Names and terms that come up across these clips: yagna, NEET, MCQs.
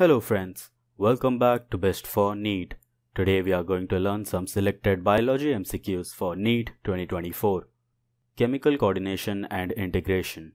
Hello friends, welcome back to Best for NEET. Today we are going to learn some selected biology MCQs for NEET 2024. Chemical coordination and integration.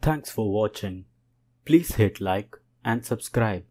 Thanks for watching. Please hit like and subscribe.